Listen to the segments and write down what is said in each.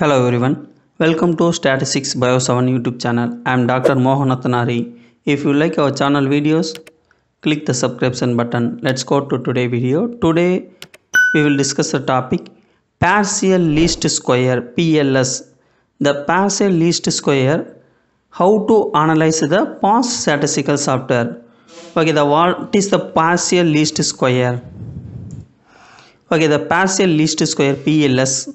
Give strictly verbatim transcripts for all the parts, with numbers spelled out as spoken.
Hello everyone, welcome to Statistics bio seven YouTube channel. I am Dr Mohanathanari. If you like our channel videos, click the subscription button. Let's go to today video. Today we will discuss the topic partial least square, P L S. The partial least square, how to analyze the past statistical software. Okay, the what is the partial least square? Okay, the partial least square P L S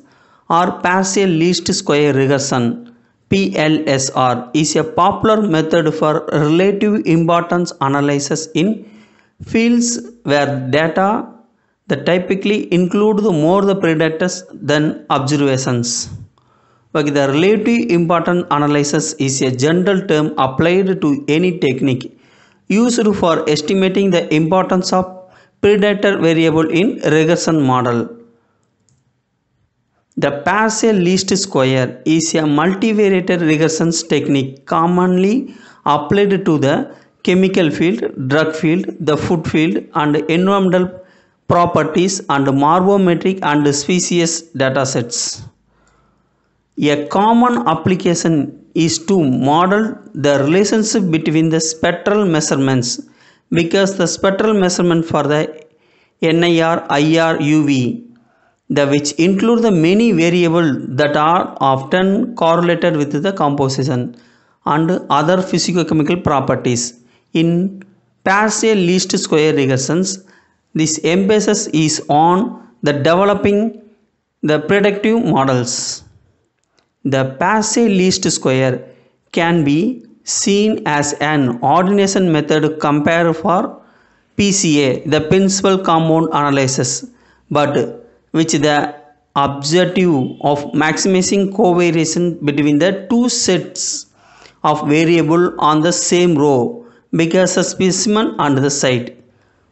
or partial least square regression P L S R is a popular method for relative importance analysis in fields where data that typically include the more the predictors than observations. But the relative importance analysis is a general term applied to any technique used for estimating the importance of predictor variable in regression model. The partial least square is a multivariate regression technique commonly applied to the chemical field, drug field, the food field, and environmental properties and morphometric and species datasets. A common application is to model the relationship between the spectral measurements, because the spectral measurement for the N I R, I R, U V, the which include the many variables that are often correlated with the composition and other physicochemical properties. In partial least square regressions, this emphasis is on the developing the predictive models. The partial least square can be seen as an ordination method compared for P C A, the principal compound analysis, but which the objective of maximizing covariation between the two sets of variable on the same row, because a specimen and the site.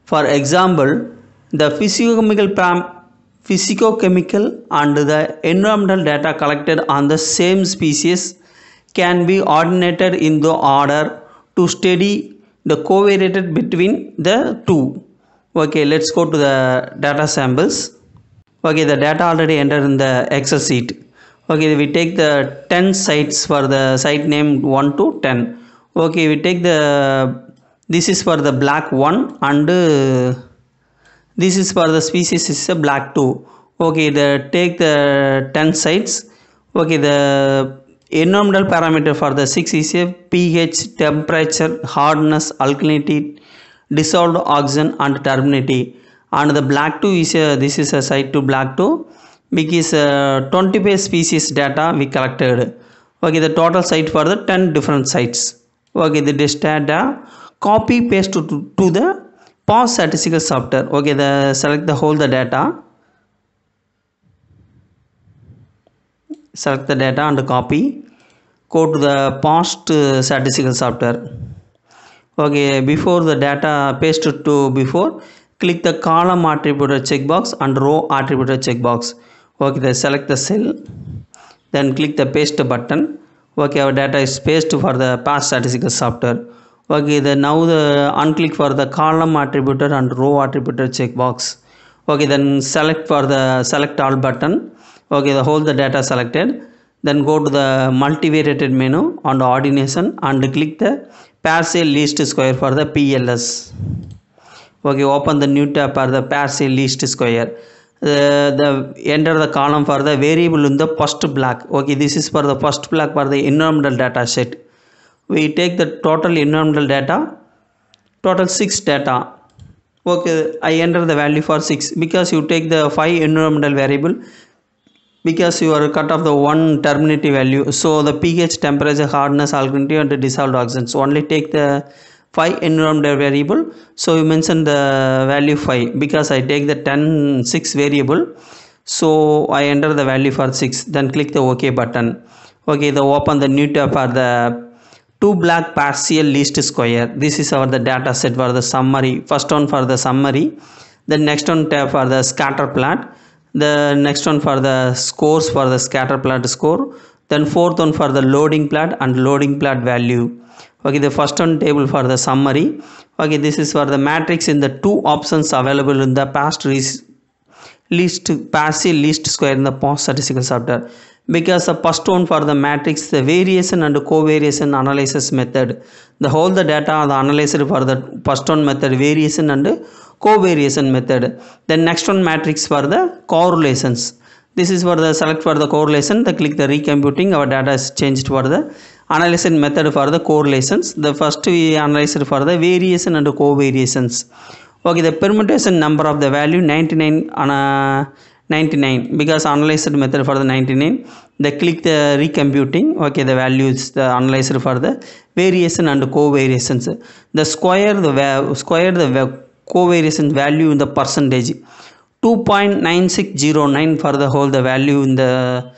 For example, the physicochemical physicochemical and the environmental data collected on the same species can be ordinated in the order to study the covariate between the two. Okay, let's go to the data samples. Okay, the data already entered in the Excel sheet. Okay, we take the ten sites for the site name one to ten. Okay, we take the, this is for the black one, and uh, this is for the species is a black two. Okay, the take the ten sites. Okay, the environmental parameter for the six is a pH, temperature, hardness, alkalinity, dissolved oxygen, and turbidity. And the black two is a, this is a site to black two, because uh, twenty species data we collected. Okay, the total site for the ten different sites. Okay, the data copy paste to, to, to the past statistical software. Okay, the select the whole the data, select the data and copy, go to the past uh, statistical software. Okay, before the data paste to before, click the column attributor checkbox and row attributor checkbox. Okay, then select the cell, then click the paste button. Okay, our data is pasted for the past statistical software. Okay, then now the unclick for the column attributor and row attributor checkbox. Okay, then select for the select all button. Okay, the whole the data selected. Then go to the multivariate menu and ordination and click the partial least square for the P L S. Okay, open the new tab for the partial least square. Uh, the enter the column for the variable in the first block. Okay, this is for the first block for the environmental data set. We take the total environmental data, total six data. Okay, I enter the value for six, because you take the five environmental variable, because you are cut off the one turbidity value. So the pH, temperature, hardness, alkalinity, and the dissolved oxygen. So only take the five environmental variable, so you mention the value five, because I take the ten six variable, so I enter the value for six, then click the OK button. Okay, the open the new tab for the two black partial least square. This is our the data set for the summary. First one for the summary, the next one tab for the scatter plot, the next one for the scores for the scatter plot score, then fourth one for the loading plot and loading plot value. Okay, the first one table for the summary. Okay, this is for the matrix in the two options available in the past least partial least square in the past statistical software. because the first one for the matrix, the variation and covariation analysis method, the whole the data are analyzed for the first one method, variation and covariation method. Then next one matrix for the correlations. This is for the select for the correlation, the click the recomputing, our data is changed for the analysis method for the correlations. The first we analyzed for the variation and covariations. Okay, the permutation number of the value ninety-nine on a ninety-nine because analyzed method for the ninety-nine. They click the recomputing. Okay, the values the analyzed for the variation and covariations. The square the square the covariation value in the percentage. two point nine six zero nine for the whole the value in the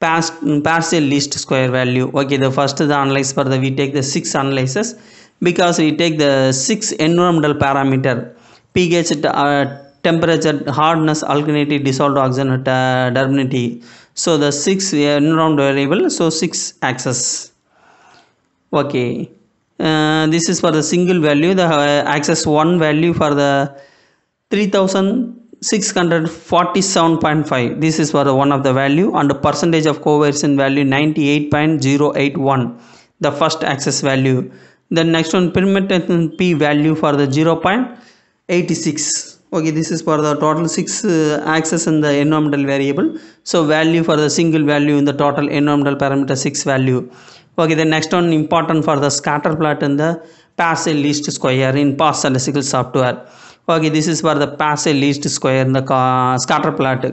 past partial least square value. Okay, the first the analyze for the we take the six analyses because we take the six environmental parameter pH, uh, temperature, hardness, alkalinity, dissolved oxygen, uh, turbidity. So the six environmental variable, so six axis. Okay, uh, this is for the single value. The uh, axis one value for the three thousand. six hundred forty-seven point five, this is for the one of the value, and the percentage of covariation value ninety-eight point zero eight one, the first axis value. The next one permutation p value for the zero point eight six. Okay, this is for the total six uh, axis in the environmental variable, so value for the single value in the total environmental parameter six value. Okay, the next one important for the scatter plot in the partial least square in Past statistical software. Okay, this is for the partial least square in the scatter plot.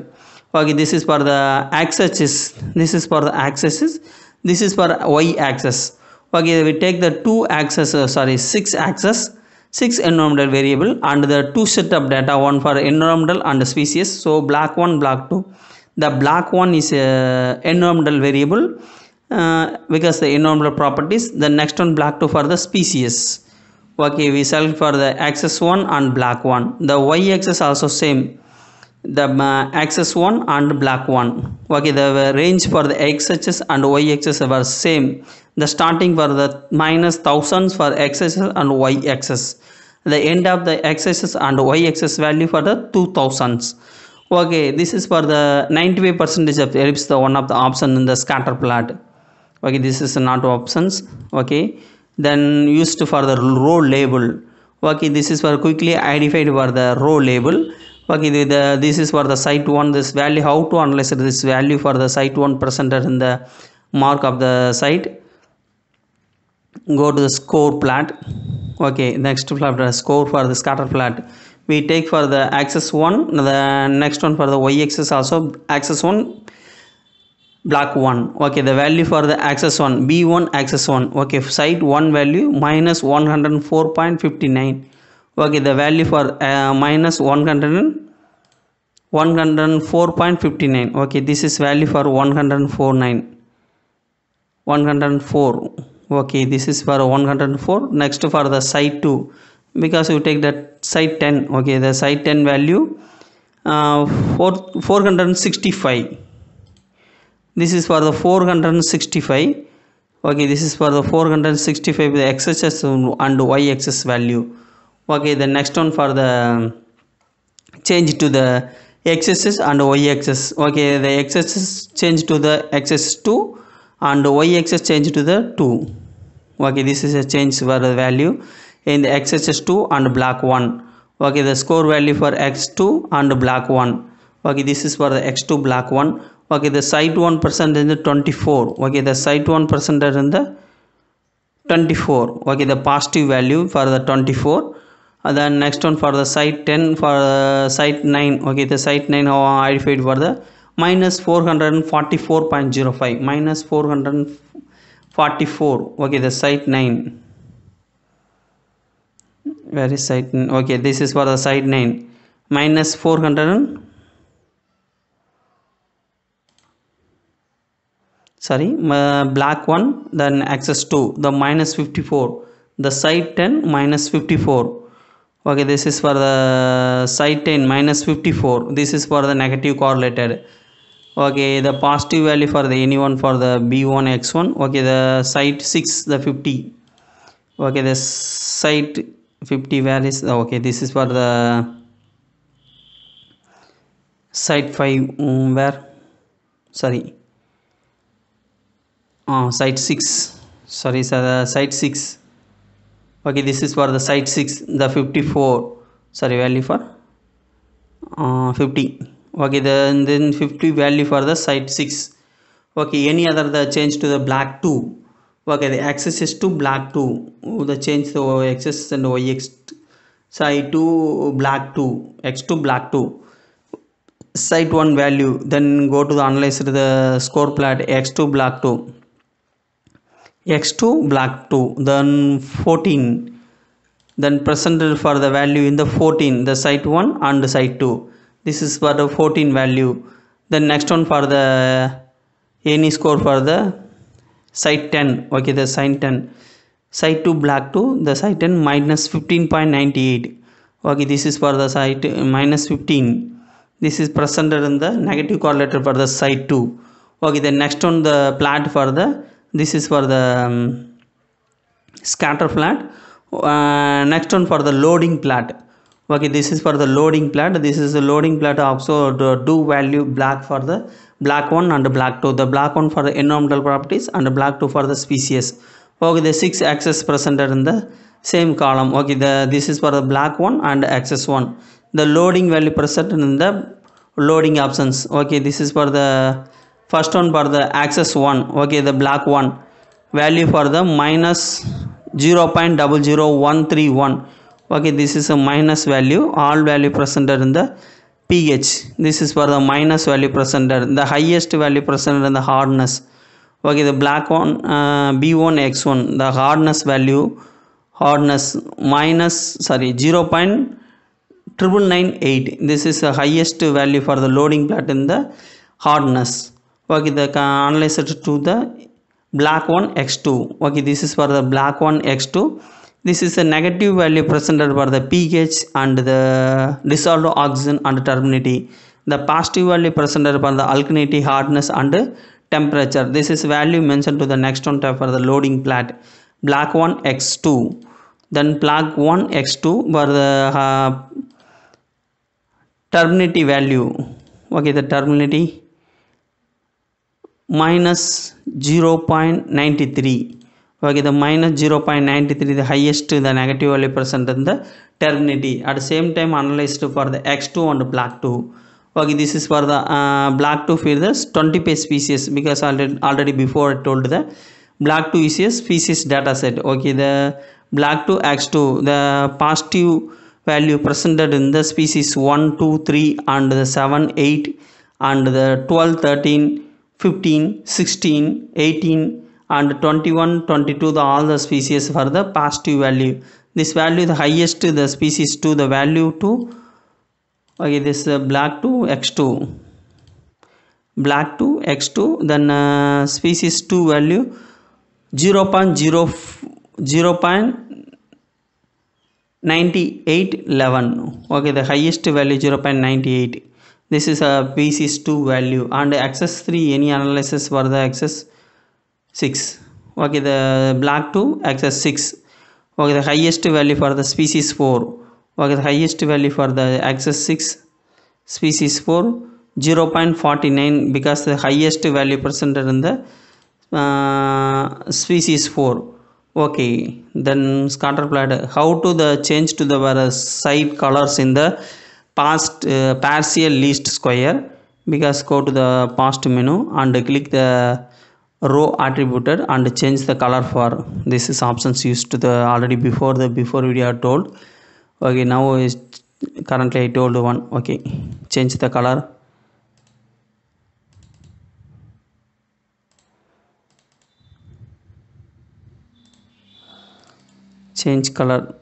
Okay, this is for the axis. This is for the axis. This is for y axis. Okay, we take the two axis, uh, sorry, six axis, six environmental variable, and the two set of data, one for environmental and species. So block one, block two. The block one is uh, environmental variable uh, because the environmental properties. The next one, block two, for the species. Okay, we select for the axis one and block one. The y axis also same, the uh, axis one and block one. Okay, the range for the x axis and y axis were same. The starting for the minus thousands for x axis and y axis. The end of the x axis and y axis value for the two thousands. Okay, this is for the ninety-five percent of ellipse, the one of the option in the scatter plot. Okay, this is not options. Okay. Then used for the row label. Okay, this is for quickly identified for the row label. Okay, the, the, this is for the site one, this value, how to analyze this value for the site one presented in the mark of the site. Go to the score plot. Okay, next plot score for the scatter plot. We take for the axis one, the next one for the y axis also axis one, block one. Okay, the value for the axis one, B one axis one. Okay, site one value minus one hundred four point five nine. Okay, the value for uh, minus one hundred four point five nine. Okay, this is value for one hundred four point nine. one hundred four. Okay, this is for one hundred four. Next for the site two, because you take that site ten. Okay, the site ten value uh, four hundred sixty-five. This is for the four hundred sixty-five. Okay, this is for the four hundred sixty-five, the x axis and y axis value. Okay, the next one for the change to the x axis and y axis. Okay, the x axis change to the x axis two and y axis change to the two. Okay, this is a change for the value in the x axis two and block one. Okay, the score value for x two and block one. Okay, this is for the x two block one. Okay, the site one percent in the twenty-four. Okay, the site one percent in the twenty-four. Okay, the positive value for the twenty-four. And then next one for the site ten, for the site nine. Okay, the site nine how identified for the minus four hundred forty-four point zero five, minus four hundred forty-four. Okay, the site nine. Where is site nine? Okay, this is for the site nine minus four hundred. Sorry, uh, block one, then axis two, the minus fifty-four, the site ten minus fifty-four. Okay, this is for the site ten minus fifty-four. This is for the negative correlated. Okay, the positive value for the anyone for the B one X one. Okay, the site six, the fifty. Okay, the site fifty, where is? Okay, this is for the site five, um, where? Sorry. uh, site six, sorry sir, uh, site six. Okay, this is for the site six, the fifty-four, sorry, value for uh, fifty. Okay, then then fifty value for the site six. Okay, any other the change to the black two. Okay, the axis is to black two, the change the axis and yx side to black two, x to black two. Site one value, then go to the analyze the score plot, x to black two, x to black two, then fourteen, then presented for the value in the fourteen, the site one and the site two. This is for the fourteen value. Then next one for the any score for the site ten. Okay, the site ten, site two black two, the site ten minus fifteen point nine eight. Okay, this is for the site minus fifteen. This is presented in the negative correlator for the site two. Okay, the next one the plot for the, this is for the um, scatter plot. Uh, next one for the loading plot. Okay, this is for the loading plot. This is the loading plot also the do value black for the black one and the black two. The black one for the environmental properties and the black two for the species. Okay, the six axis presented in the same column. Okay, the this is for the black one and axis one. The loading value presented in the loading options. Okay, this is for the first one for the axis one. Okay, the black one value for the minus zero point zero zero one three one. Okay, this is a minus value, all value presented in the pH. This is for the minus value presented, the highest value presented in the hardness. Okay, the black one uh, B one X one, the hardness value, hardness minus sorry zero point nine nine nine eight. This is the highest value for the loading plot in the hardness. Okay, the analyze it to the black one x two. Okay, this is for the black one x two. This is a negative value presented for the pH and the dissolved oxygen and turbidity. The positive value presented for the alkalinity, hardness and temperature. This is value mentioned to the next one for the loading plot, black one x two, then black one x two for the uh, turbidity value. Okay, the turbidity minus zero point nine three. Okay, the minus zero point nine three, the highest, the negative value presented in the turbidity. At the same time analyzed for the x two and black two. Okay, this is for the uh, black two for the twenty-five species, because already already before I told the black two is a species data set. Okay, the black two x two, the positive value presented in the species one, two, three and the seven, eight and the twelve, thirteen, fifteen, sixteen, eighteen and twenty-one, twenty-two, the all the species for the positive value. This value the highest the species two, the value two. Okay, this uh, black two x two, black two x two, then uh, species two value zero point zero zero point nine eight one one. Okay, the highest value zero point nine eight. This is a species two value. And axis three, any analysis for the axis six. Okay, the black two axis six. Okay, the highest value for the species four. Okay, the highest value for the axis six, species four, zero point four nine, because the highest value presented in the uh, species four. Okay, then scatter plot, how to the change to the uh, site colors in the past uh, partial least square. Because go to the past menu and click the row attributed and change the color for this is options used to the already before the before video told. Okay, now is currently I told one. Okay, change the color. Change color.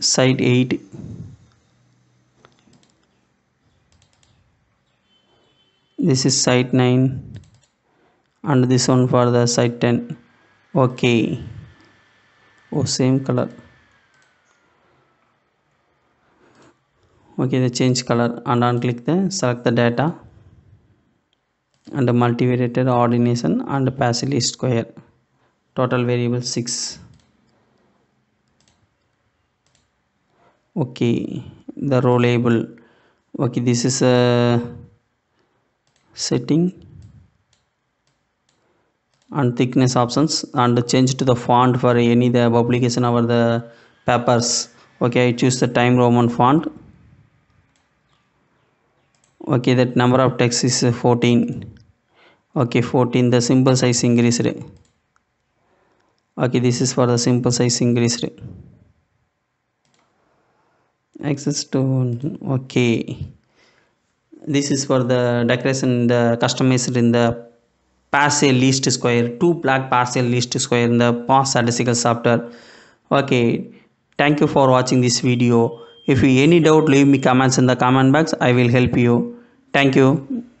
Site eight. This is site nine. And this one for the site ten. Okay. Oh, same color. Okay, the change color and unclick the select the data. And the multivariate ordination and the partial least square, total variable six. Okay, the row label. Okay, this is a setting and thickness options, and change to the font for any the publication or the papers. Okay, I choose the Time Roman font. Okay, that number of text is fourteen. Okay, fourteen. The symbol size increased. Okay, this is for the symbol size increased. Access to okay. This is for the decoration, the customized in the partial least square, two black partial least square in the Past statistical software. Okay, thank you for watching this video. If you any doubt, leave me comments in the comment box. I will help you. Thank you.